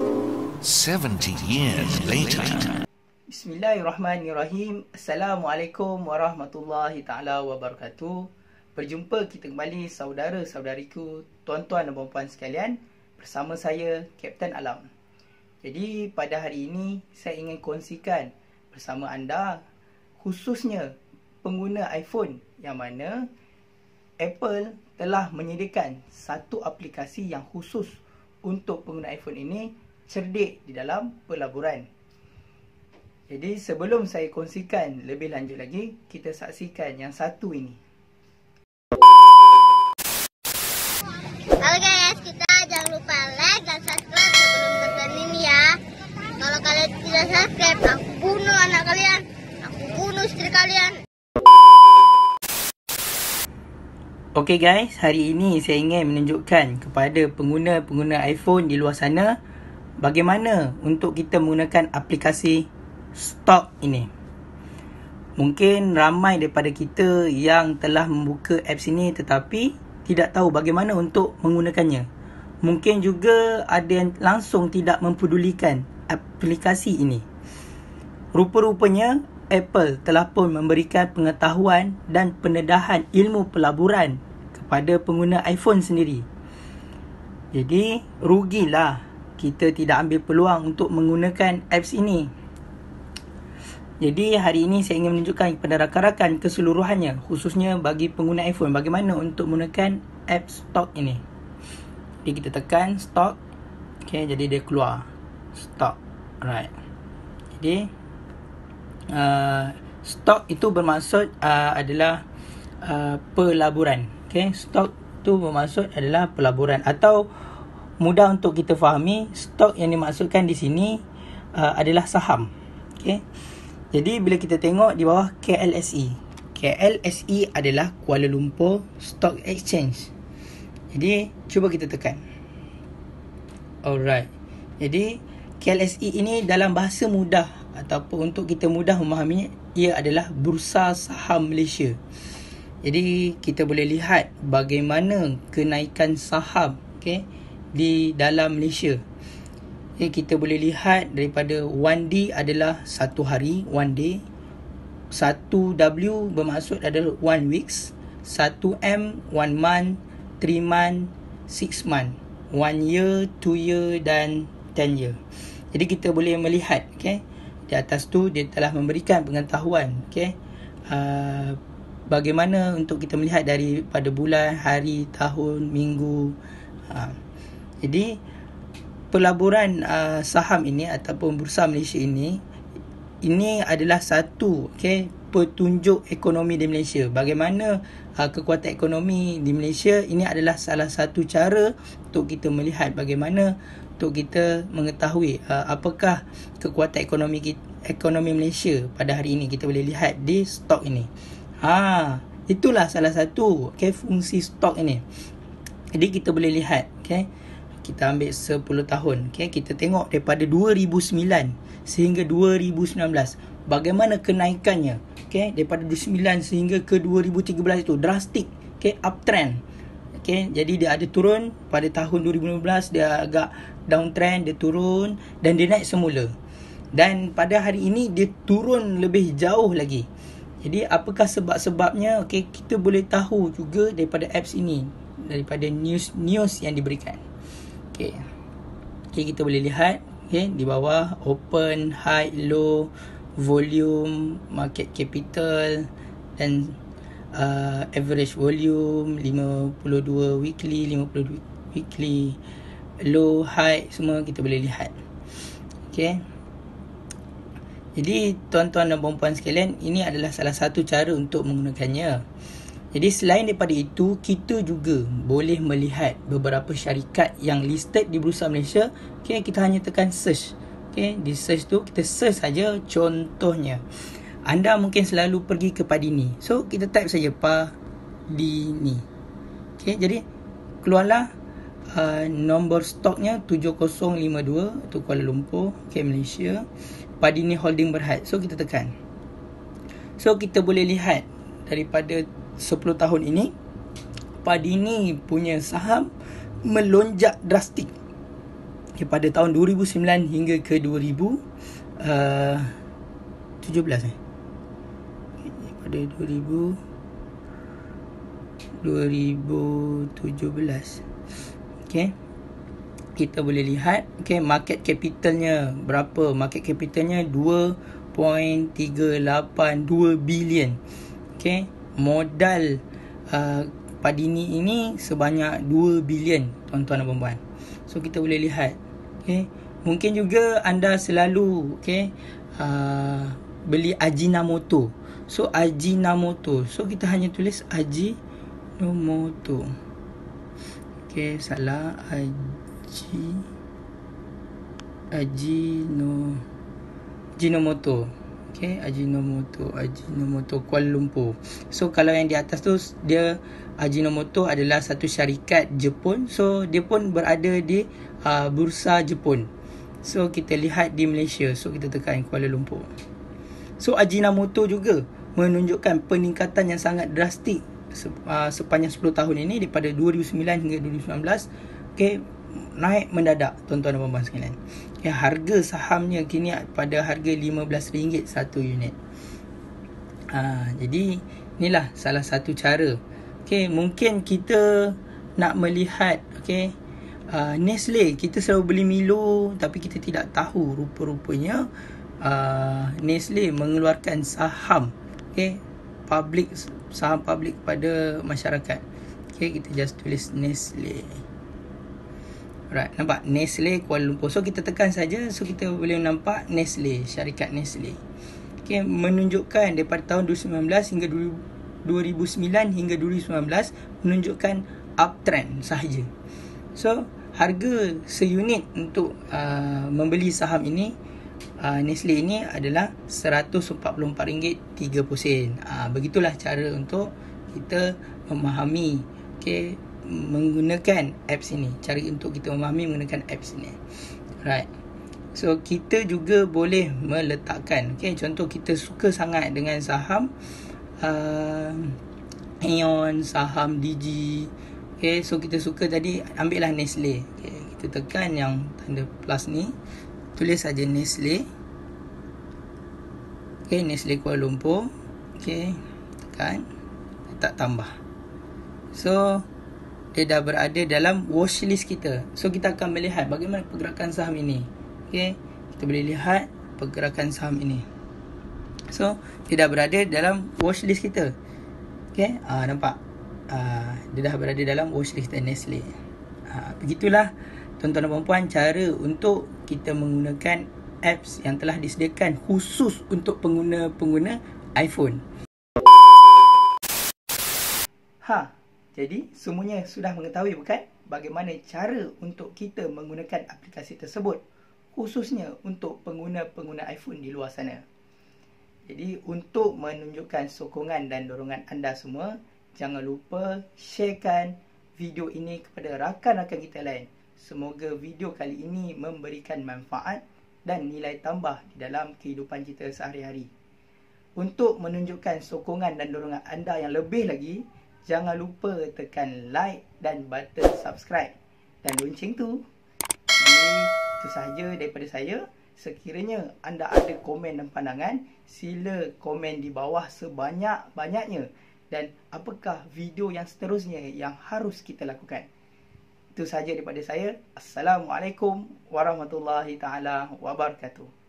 70 years later. Bismillahirrahmanirrahim. Assalamualaikum warahmatullahi taala wabarakatuh. Berjumpa kita kembali saudara-saudariku, tuan-tuan dan puan-puan sekalian, bersama saya Kapten Alam. Jadi pada hari ini saya ingin kongsikan bersama anda khususnya pengguna iPhone yang mana Apple telah menyediakan satu aplikasi yang khusus untuk pengguna iPhone ini cerdik di dalam pelaburan. Jadi sebelum saya kongsikan lebih lanjut lagi, kita saksikan yang satu ini. Halo guys, kita jangan lupa like dan subscribe sebelum nonton ini ya. Kalau kalian tidak subscribe, aku bunuh anak kalian, aku bunuh isteri kalian. Ok guys, hari ini saya ingin menunjukkan kepada pengguna-pengguna iPhone di luar sana bagaimana untuk kita menggunakan aplikasi Stock ini. Mungkin ramai daripada kita yang telah membuka apps ini tetapi tidak tahu bagaimana untuk menggunakannya. Mungkin juga ada yang langsung tidak mempedulikan aplikasi ini. Rupa-rupanya Apple telah pun memberikan pengetahuan dan pendedahan ilmu pelaburan kepada pengguna iPhone sendiri. Jadi, rugilah kita tidak ambil peluang untuk menggunakan apps ini. Jadi, hari ini saya ingin menunjukkan kepada rakan-rakan keseluruhannya, khususnya bagi pengguna iPhone, bagaimana untuk menggunakan app Stock ini. Jadi, kita tekan Stock. Okay, jadi dia keluar. Stock. Alright. Jadi, stock itu bermaksud adalah pelaburan. Okay? Stock itu bermaksud adalah pelaburan, atau mudah untuk kita fahami, stock yang dimaksudkan di sini adalah saham. Okay? Jadi bila kita tengok di bawah KLSE, KLSE adalah Kuala Lumpur Stock Exchange. Jadi cuba kita tekan. Alright. Jadi KLSE ini dalam bahasa mudah ataupun untuk kita mudah memahaminya, ia adalah Bursa Saham Malaysia. Jadi kita boleh lihat bagaimana kenaikan saham, okay, di dalam Malaysia. Okay, kita boleh lihat daripada 1D adalah satu hari, 1 day. 1W bermaksud adalah 1 weeks, 1M 1 month, 3 month, 6 month, 1 year, 2 year dan 10 year. Jadi kita boleh melihat, okay, di atas tu dia telah memberikan pengetahuan, okay, bagaimana untuk kita melihat daripada bulan, hari, tahun, minggu. Jadi pelaburan saham ini ataupun Bursa Malaysia ini adalah satu, okay, petunjuk ekonomi di Malaysia. Bagaimana kekuatan ekonomi di Malaysia, ini adalah salah satu cara untuk kita melihat bagaimana untuk kita mengetahui apakah kekuatan ekonomi Malaysia pada hari ini. Kita boleh lihat di stok ini. Itulah salah satu, okay, fungsi stok ini. Jadi kita boleh lihat, okay, kita ambil 10 tahun, okay, kita tengok daripada 2009 sehingga 2019 bagaimana kenaikannya, okay, daripada 2009 sehingga ke 2013 itu drastik, okay, uptrend. Okay, jadi dia ada turun pada tahun 2015, dia agak downtrend, dia turun dan dia naik semula. Dan pada hari ini dia turun lebih jauh lagi. Jadi apakah sebab-sebabnya? Okay, kita boleh tahu juga daripada apps ini, daripada news yang diberikan. Okay, okay, kita boleh lihat, okay, di bawah open, high, low, volume, market capital dan average volume, 52 weekly, 52 weekly, low, high, semua kita boleh lihat. Okay, jadi tuan-tuan dan puan-puan sekalian, ini adalah salah satu cara untuk menggunakannya. Jadi selain daripada itu, kita juga boleh melihat beberapa syarikat yang listed di Bursa Malaysia. Okay, kita hanya tekan search. Okay, di search tu kita search saja. Contohnya anda mungkin selalu pergi ke Padini. So, kita type saja Padini. Okay, jadi keluarlah nombor stoknya 7052 tu Kuala Lumpur, okay, Malaysia. Padini Holding Berhad. So, kita tekan. So, kita boleh lihat daripada 10 tahun ini Padini punya saham melonjak drastik. daripada tahun 2009 hingga ke 2017 daripada 2017. Okey, kita boleh lihat okey, market capitalnya berapa? Market capitalnya 2.382 bilion. Okey, modal Padini ini sebanyak 2 bilion, tuan-tuan dan puan-puan. So kita boleh lihat. Okey, mungkin juga anda selalu okey beli Ajinomoto. So Ajinomoto. So kita hanya tulis Ajinomoto. Okey, salah. Ajinomoto. Okey, Ajinomoto Kuala Lumpur. So kalau yang di atas tu, dia Ajinomoto adalah satu syarikat Jepun. So dia pun berada di bursa Jepun. So kita lihat di Malaysia. So kita tekan Kuala Lumpur. So Ajinomoto juga menunjukkan peningkatan yang sangat drastik sepanjang 10 tahun ini, daripada 2009 hingga 2019. Okey, naik mendadak, tuan-tuan dan puan-puan sekalian. Ya, harga sahamnya kini pada harga RM15 satu unit. Jadi inilah salah satu cara. Okey, mungkin kita nak melihat okey Nestle. Kita selalu beli Milo, tapi kita tidak tahu rupa-rupanya Nestle mengeluarkan saham okey public, saham public pada masyarakat. Okey, kita just tulis Nestle. Alright, nampak Nestle Kuala Lumpur. So kita tekan saja. So kita boleh nampak Nestle, syarikat Nestle. Okey, menunjukkan daripada tahun 2019 hingga 2019 menunjukkan uptrend sahaja. So harga seunit untuk membeli saham ini Nestle ini adalah RM144.30. Begitulah cara untuk kita memahami okey menggunakan apps ini. Cara untuk kita memahami menggunakan apps ini. Right. So kita juga boleh meletakkan. Okey, contoh kita suka sangat dengan saham Aeon, saham Digi. Okey, so kita suka tadi, ambillah Nestle. Okey, kita tekan yang tanda plus ni. Tulis saja Nestle. Okey, Nestle Kuala Lumpur. Okey, tekan, letak tambah. So dia dah berada dalam watchlist kita. So kita akan melihat bagaimana pergerakan saham ini. Okey, kita boleh lihat pergerakan saham ini. So dia dah berada dalam watchlist kita. Okey, nampak dia dah berada dalam watchlist Nestle. Begitulah tuan-tuan dan puan-puan cara untuk kita menggunakan apps yang telah disediakan khusus untuk pengguna-pengguna iPhone. Jadi semuanya sudah mengetahui bukan bagaimana cara untuk kita menggunakan aplikasi tersebut, khususnya untuk pengguna-pengguna iPhone di luar sana. Jadi untuk menunjukkan sokongan dan dorongan anda semua, jangan lupa sharekan video ini kepada rakan-rakan kita lain. Semoga video kali ini memberikan manfaat dan nilai tambah di dalam kehidupan kita sehari-hari. Untuk menunjukkan sokongan dan dorongan anda yang lebih lagi, jangan lupa tekan like dan button subscribe dan lonceng tu. Jadi, itu sahaja daripada saya. Sekiranya anda ada komen dan pandangan, sila komen di bawah sebanyak-banyaknya, dan apakah video yang seterusnya yang harus kita lakukan. Itu sahaja daripada saya. Assalamualaikum warahmatullahi taala wabarakatuh.